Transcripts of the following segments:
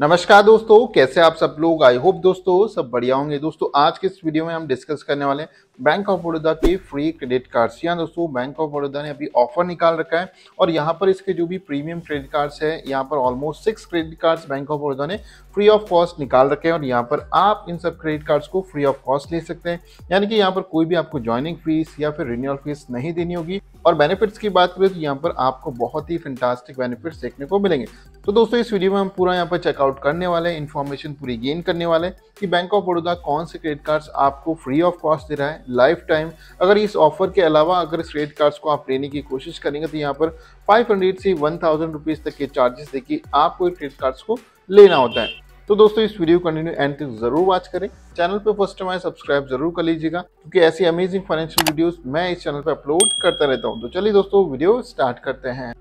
नमस्कार दोस्तों, कैसे आप सब लोग। आई होप दोस्तों सब बढ़िया होंगे। दोस्तों आज के इस वीडियो में हम डिस्कस करने वाले हैं बैंक ऑफ बड़ौदा के फ्री क्रेडिट कार्ड्स। यहाँ दोस्तों बैंक ऑफ बड़ौदा ने अभी ऑफर निकाल रखा है और यहाँ पर इसके जो भी प्रीमियम क्रेडिट कार्ड्स है, यहाँ पर almost 6 credit cards bank of Baroda ने फ्री ऑफ कॉस्ट निकाल रखे हैं और यहाँ पर आप इन सब क्रेडिट कार्ड्स को फ्री ऑफ कॉस्ट ले सकते हैं, यानी कि यहाँ पर कोई भी आपको ज्वाइनिंग फीस या फिर रिन्यूअल फीस नहीं देनी होगी। और बेनिफिट्स की बात करें तो यहाँ पर आपको बहुत ही फैंटास्टिक बेनिफिट्स देखने को मिलेंगे। तो दोस्तों इस वीडियो में हम पूरा यहाँ पर चेकआउट करने वाले हैं, इन्फॉर्मेशन पूरी गेन करने वाले हैं कि बैंक ऑफ बड़ौदा कौन से क्रेडिट कार्ड्स आपको फ्री ऑफ कॉस्ट दे रहा है लाइफ टाइम। अगर इस ऑफर के अलावा अगर इस क्रेडिट कार्ड्स को आप लेने की कोशिश करेंगे तो यहाँ पर 500 से 1000 रुपीज़ तक के चार्जेस देखिए आपको क्रेडिट कार्ड्स को लेना होता है। तो दोस्तों इस वीडियो कंटिन्यू एंड तक जरूर वॉच करें। चैनल पे फर्स्ट टाइम आए सब्सक्राइब जरूर कर लीजिएगा क्योंकि ऐसी अमेजिंग फाइनेंशियल वीडियोस मैं इस चैनल पे अपलोड करता रहता हूं। तो चलिए दोस्तों वीडियो स्टार्ट करते हैं।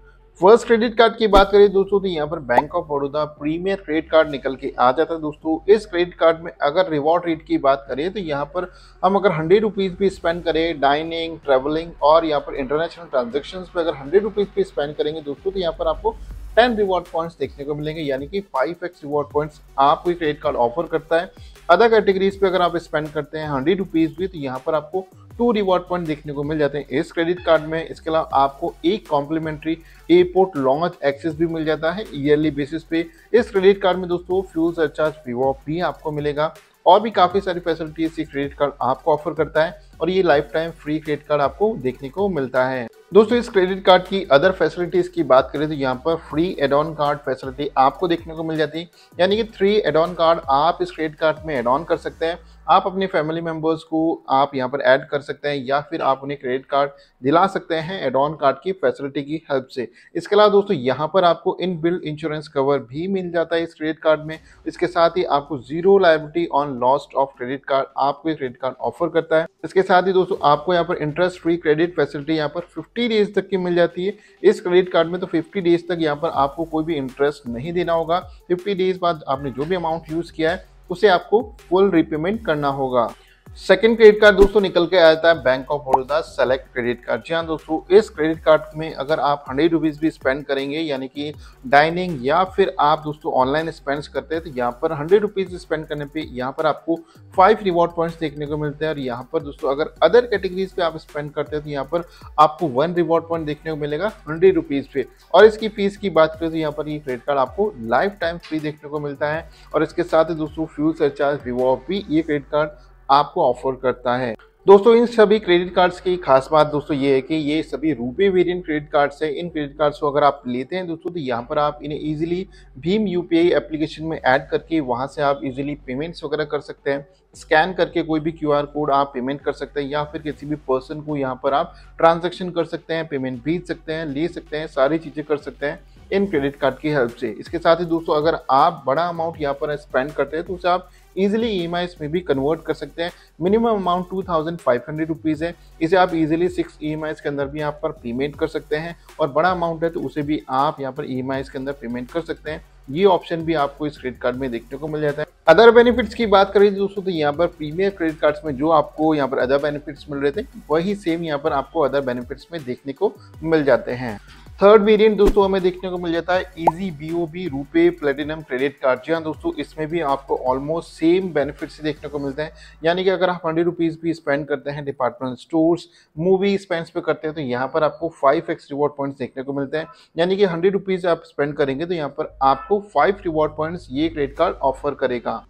फर्स्ट क्रेडिट कार्ड की बात करें दोस्तों तो यहाँ पर bank of Baroda premier credit card निकल के आ जाता है। दोस्तों इस क्रेडिट कार्ड में अगर रिवॉर्ड रेट की बात करें तो यहाँ पर हम अगर 100 रुपीज़ भी स्पेंड करें डाइनिंग, ट्रैवलिंग और यहाँ पर इंटरनेशनल ट्रांजेक्शन्स पे अगर 100 रुपीज़ भी स्पेंड करेंगे दोस्तों तो यहाँ पर आपको 10 रिवॉर्ड पॉइंट्स देखने को मिलेंगे, यानी कि 5x रिवॉर्ड पॉइंट्स आपको क्रेडिट कार्ड ऑफर करता है। अदर कैटेगरीज पे अगर आप स्पेंड करते हैं 100 रुपीज़ भी तो यहाँ पर आपको 2 रिवॉर्ड पॉइंट देखने को मिल जाते हैं इस क्रेडिट कार्ड में। इसके अलावा आपको एक कॉम्प्लीमेंट्री एयरपोर्ट लॉन्च एक्सेस भी मिल जाता है ईयरली बेसिस पे। इस क्रेडिट कार्ड में दोस्तों फ्यूल सरचार्ज फ्री ऑफ भी आपको मिलेगा और भी काफ़ी सारी फैसिलिटीज ये क्रेडिट कार्ड आपको ऑफर करता है और ये lifetime free credit card आपको देखने को मिलता है। दोस्तों इस क्रेडिट कार्ड की अदर फैसिलिटीज़ की बात करें तो यहाँ पर free add on card facility आपको देखने को मिल जाती है, यानी कि 3 एड ऑन कार्ड आप इस क्रेडिट कार्ड में एड ऑन कर सकते हैं। आप अपने फैमिली मेम्बर्स को आप यहाँ पर ऐड कर सकते हैं या फिर आप उन्हें क्रेडिट कार्ड दिला सकते हैं एड ऑन कार्ड की फैसिलिटी की हेल्प से। इसके अलावा दोस्तों यहाँ पर आपको इन बिल्ड इंश्योरेंस कवर भी मिल जाता है इस क्रेडिट कार्ड में। इसके साथ ही आपको 0 liability on lost of credit card आपको ये क्रेडिट कार्ड ऑफर करता है। इसके साथ ही दोस्तों आपको यहाँ पर इंटरेस्ट फ्री क्रेडिट फैसिलिटी यहाँ पर 50 डेज तक की मिल जाती है इस क्रेडिट कार्ड में। तो 50 डेज तक यहाँ पर आपको कोई भी इंटरेस्ट नहीं देना होगा। 50 डेज बाद आपने जो भी अमाउंट यूज़ किया है उसे आपको फुल रिपेमेंट करना होगा। सेकंड क्रेडिट कार्ड दोस्तों निकल के आ जाता है bank of Baroda select credit card. जी हाँ दोस्तों इस क्रेडिट कार्ड में अगर आप 100 रुपीज़ भी स्पेंड करेंगे, यानी कि डाइनिंग या फिर आप दोस्तों ऑनलाइन स्पेंड्स करते हैं तो यहाँ पर 100 रुपीज़ स्पेंड करने पे यहाँ पर आपको 5 रिवॉर्ड पॉइंट्स देखने को मिलते हैं। और यहाँ पर दोस्तों अगर अदर कैटेगरीज पे आप स्पेंड करते हैं तो यहाँ पर आपको 1 रिवॉर्ड पॉइंट देखने को मिलेगा 100 रुपीज़ पे। और इसकी फीस की बात करें तो यहाँ पर ये क्रेडिट कार्ड आपको लाइफ टाइम फ्री देखने को मिलता है और इसके साथ ही दोस्तों फ्यूल सरचार्ज रिवॉर्ड भी ये क्रेडिट कार्ड आपको ऑफर करता है। दोस्तों इन सभी क्रेडिट कार्ड्स की खास बात दोस्तों ये है कि ये सभी रूपे वेरिएंट क्रेडिट कार्ड्स है। इन क्रेडिट कार्ड्स को अगर आप लेते हैं दोस्तों तो यहाँ पर आप इन्हें इजीली भीम यूपीआई एप्लीकेशन में ऐड करके वहाँ से आप इजीली पेमेंट्स वगैरह कर सकते हैं। स्कैन करके कोई भी क्यूआर कोड आप पेमेंट कर सकते हैं या फिर किसी भी पर्सन को यहाँ पर आप ट्रांजेक्शन कर सकते हैं, पेमेंट भेज सकते हैं, ले सकते हैं, सारी चीज़ें कर सकते हैं इन क्रेडिट कार्ड की हेल्प से। इसके साथ ही दोस्तों अगर आप बड़ा अमाउंट यहाँ पर स्पेंड करते हैं तो उसे आप इजीली ईएमआईस में भी कन्वर्ट कर सकते हैं। मिनिमम अमाउंट 2500 रुपीज़ है, इसे आप इजीली 6 ईएमआईस के अंदर भी यहाँ पर पेमेंट कर सकते हैं और बड़ा अमाउंट है तो उसे भी आप यहाँ पर ईएमआईस के अंदर पेमेंट कर सकते हैं। ये ऑप्शन भी आपको इस क्रेडिट कार्ड में देखने को मिल जाता है। अदर बेनिफिट्स की बात करें दोस्तों तो यहाँ पर प्रीमियर क्रेडिट कार्ड्स में जो आपको यहाँ पर अदर बेनिफिट्स मिल रहे थे वही सेम यहाँ पर आपको अदर बेनिफिट्स में देखने को मिल जाते हैं। थर्ड वेरिएंट दोस्तों हमें देखने को मिल जाता है easy BOB RuPay platinum credit card. जी हाँ दोस्तों इसमें भी आपको ऑलमोस्ट सेम बेनिफिट्स देखने को मिलते हैं, यानी कि अगर आप 100 रुपीज़ भी स्पेंड करते हैं डिपार्टमेंट स्टोर्स, मूवी स्पेंड्स पे करते हैं तो यहाँ पर आपको 5x रिवॉर्ड पॉइंट्स देखने को मिलते हैं, यानी कि 100 रुपीज़ आप स्पेंड करेंगे तो यहाँ पर आपको 5 रिवॉर्ड पॉइंट्स ये क्रेडिट कार्ड ऑफर करेगा।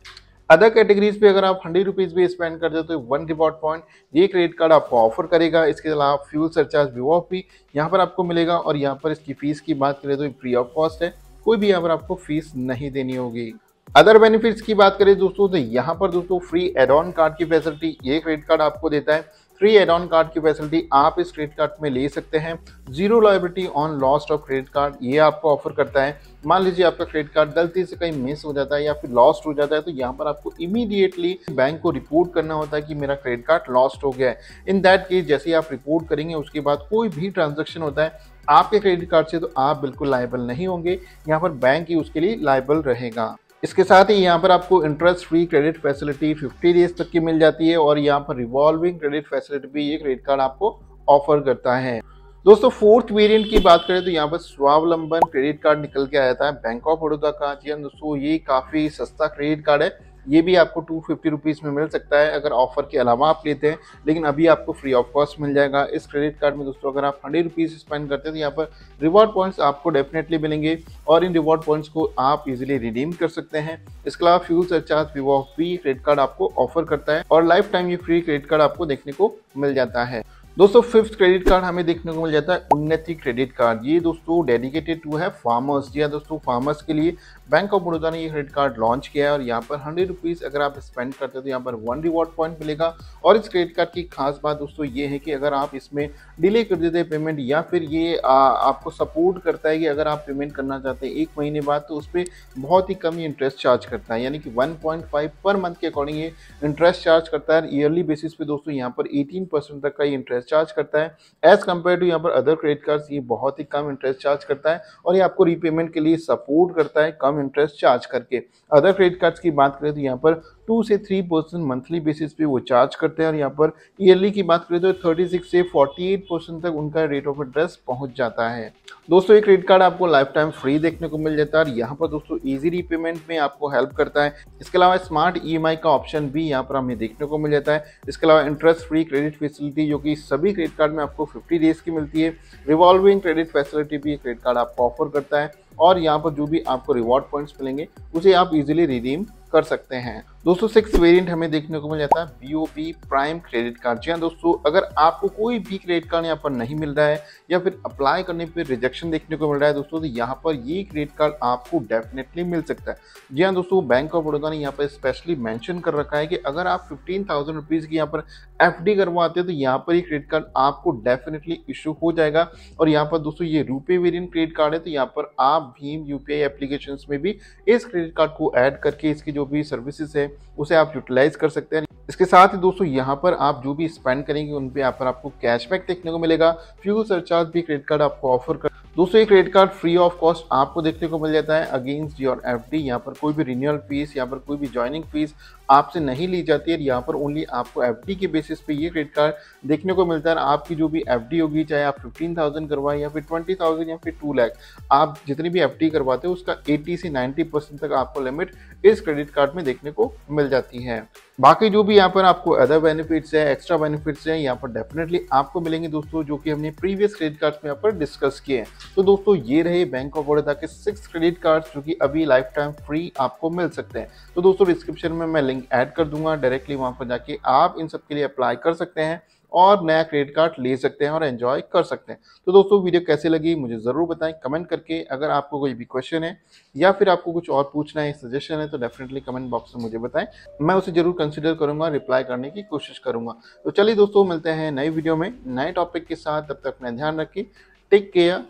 अदर कैटेगरीज पे अगर आप 100 रुपीज़ भी स्पेंड करते हो तो 1 रिवॉर्ड पॉइंट ये क्रेडिट कार्ड आपको ऑफर करेगा। इसके अलावा फ्यूल सरचार्ज रिवॉर्ड भी यहाँ पर आपको मिलेगा और यहाँ पर इसकी फीस की बात करें तो फ्री ऑफ कॉस्ट है, कोई भी यहाँ पर आपको फीस नहीं देनी होगी। अदर बेनिफिट्स की बात करें दोस्तों तो यहाँ पर दोस्तों फ्री एड ऑन कार्ड की फैसिलिटी ये क्रेडिट कार्ड आपको देता है। फ्री एड ऑन कार्ड की फैसिलिटी आप इस क्रेडिट कार्ड में ले सकते हैं। 0 liability on lost of credit card ये आपको ऑफर करता है। मान लीजिए आपका क्रेडिट कार्ड गलती से कहीं मिस हो जाता है या फिर लॉस्ट हो जाता है तो यहाँ पर आपको इमीडिएटली बैंक को रिपोर्ट करना होता है कि मेरा क्रेडिट कार्ड लॉस्ट हो गया है। इन दैट केस जैसे ही आप रिपोर्ट करेंगे उसके बाद कोई भी ट्रांजेक्शन होता है आपके क्रेडिट कार्ड से तो आप बिल्कुल लायबल नहीं होंगे, यहाँ पर बैंक ही उसके लिए लायबल रहेगा। इसके साथ ही यहाँ पर आपको interest free credit facility 50 days तक की मिल जाती है और यहाँ पर रिवॉल्विंग क्रेडिट फैसिलिटी भी ये क्रेडिट कार्ड आपको ऑफर करता है। दोस्तों फोर्थ वेरिएंट की बात करें तो यहाँ पर स्वावलंबन क्रेडिट कार्ड निकल के आया था बैंक ऑफ बड़ौदा का। जी हाँ दोस्तों, ये काफ़ी सस्ता क्रेडिट कार्ड है, ये भी आपको 250 रुपीज़ में मिल सकता है अगर ऑफर के अलावा आप लेते हैं, लेकिन अभी आपको फ्री ऑफ कॉस्ट मिल जाएगा। इस क्रेडिट कार्ड में दोस्तों अगर आप 100 रुपीज़ स्पेंड करते हैं तो यहाँ पर रिवॉर्ड पॉइंट्स आपको डेफिनेटली मिलेंगे और इन रिवॉर्ड पॉइंट्स को आप इजीली रिडीम कर सकते हैं। इसके अलावा fuel surcharge Vivo free credit card आपको ऑफर करता है और लाइफ टाइम ये फ्री क्रेडिट कार्ड आपको देखने को मिल जाता है। दोस्तों फिफ्थ क्रेडिट कार्ड हमें देखने को मिल जाता है उन्नति क्रेडिट कार्ड। ये दोस्तों डेडिकेटेड टू है फार्मर्स। जी हाँ दोस्तों, फार्मर्स के लिए बैंक ऑफ बड़ौदा ने ये क्रेडिट कार्ड लॉन्च किया है और यहाँ पर 100 रुपीज़ अगर आप स्पेंड करते हैं तो यहाँ पर 1 रिवॉर्ड पॉइंट मिलेगा। और इस क्रेडिट कार्ड की खास बात दोस्तों ये है कि अगर आप इसमें डिले कर देते हैं पेमेंट या फिर ये आपको सपोर्ट करता है कि अगर आप पेमेंट करना चाहते हैं 1 महीने बाद तो उस पर बहुत ही कम इंटरेस्ट चार्ज करता है, यानी कि 1.5 पर मंथ के अकॉर्डिंग ये इंटरेस्ट चार्ज करता है। ईयरली बेसिस पे दोस्तों यहाँ पर 18% तक का ये इंटरेस्ट चार्ज करता है एज कम्पेयर टू यहाँ पर अदर क्रेडिट कार्ड्स। ये बहुत ही कम इंटरेस्ट चार्ज करता है और ये आपको रीपेमेंट के लिए सपोर्ट करता है कम इंटरेस्ट चार्ज करके। अदर क्रेडिट कार्ड्स की बात करें तो यहाँ पर 2 से 3% मंथली बेसिस पे वो चार्ज करते हैं और यहाँ पर ईयरली की बात करें तो 36 से 48% तक उनका रेट ऑफ इंटरेस्ट पहुँच जाता है। दोस्तों ये क्रेडिट कार्ड आपको लाइफ टाइम फ्री देखने को मिल जाता है और यहाँ पर दोस्तों ईजी रीपेमेंट में आपको हेल्प करता है। इसके अलावा स्मार्ट EMI का ऑप्शन भी यहाँ पर हमें देखने को मिल जाता है। इसके अलावा इंटरेस्ट फ्री क्रेडिट फैसिलिटी जो कि सभी क्रेडिट कार्ड में आपको 50 डेज की मिलती है। रिवॉल्विंग क्रेडिट फैसिलिटी भी क्रेडिट कार्ड आपको ऑफर करता है और यहाँ पर जो भी आपको रिवॉर्ड पॉइंट्स मिलेंगे उसे आप इजीली रिडीम कर सकते हैं। दोस्तों सिक्स वेरिएंट हमें देखने को मिल जाता है BOB प्राइम क्रेडिट कार्ड। जी हाँ दोस्तों, अगर आपको कोई भी क्रेडिट कार्ड यहाँ पर नहीं मिल रहा है या फिर अप्लाई करने पे रिजेक्शन देखने को मिल रहा है दोस्तों, तो यहाँ पर ये क्रेडिट कार्ड आपको डेफिनेटली मिल सकता है। जी हाँ दोस्तों, बैंक ऑफ बड़ौदा ने यहाँ पर स्पेशली मेंशन कर रखा है कि अगर आप 15,000 रुपीज़ की यहाँ पर FD करवाते हैं तो यहाँ पर ये क्रेडिट कार्ड आपको डेफिनेटली इशू हो जाएगा। और यहाँ पर दोस्तों ये रूपे वेरिएंट क्रेडिट कार्ड है तो यहाँ पर आप भीम UPI एप्लीकेशन में भी इस क्रेडिट कार्ड को ऐड करके इसकी जो भी सर्विसेज है उसे आप यूटिलाइज कर सकते हैं। इसके साथ ही दोस्तों यहाँ पर आप जो भी स्पेंड करेंगे उन पे यहाँ पर आपको कैशबैक देखने को मिलेगा। फ्यूल सरचार्ज भी क्रेडिट कार्ड आपको ऑफर कर। दोस्तों ये credit card free of cost आपको देखने को मिल जाता है अगेंस्ट योर FD। यहाँ पर कोई भी रिन्यूअल फीस, यहाँ पर कोई भी ज्वाइनिंग फीस आपसे नहीं ली जाती है। यहाँ पर ओनली आपको FD के बेसिस पे ये क्रेडिट कार्ड देखने को मिलता है। आपकी जो भी FD होगी, चाहे आप 15,000 करवाएं या फिर 20,000 या फिर 2 लाख, आप जितनी भी FD करवाते हो उसका 80 से 90% तक आपको लिमिट इस क्रेडिट कार्ड में देखने को मिल जाती है। बाकी जो भी यहाँ पर आपको अदर बेनिफिट्स है, एक्स्ट्रा बेनिफिट्स हैं, यहाँ पर डेफिनेटली आपको मिलेंगे दोस्तों, जो कि हमने प्रीवियस क्रेडिट कार्ड्स में यहाँ पर डिस्कस किए हैं। तो दोस्तों ये रहे बैंक ऑफ बड़ौदा के 6 क्रेडिट कार्ड्स जो कि अभी लाइफ टाइम फ्री आपको मिल सकते हैं। तो दोस्तों डिस्क्रिप्शन में मैं लिंक ऐड कर दूंगा, डायरेक्टली वहाँ पर जाके आप इन सब के लिए अप्लाई कर सकते हैं और नया क्रेडिट कार्ड ले सकते हैं और एंजॉय कर सकते हैं। तो दोस्तों वीडियो कैसे लगी मुझे ज़रूर बताएं कमेंट करके। अगर आपको कोई भी क्वेश्चन है या फिर आपको कुछ और पूछना है, सजेशन है, तो डेफिनेटली कमेंट बॉक्स में मुझे बताएं, मैं उसे ज़रूर कंसिडर करूँगा, रिप्लाई करने की कोशिश करूँगा। तो चलिए दोस्तों मिलते हैं नई वीडियो में नए टॉपिक के साथ। तब तक अपना ध्यान रखिए, टेक केयर,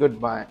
गुड बाय।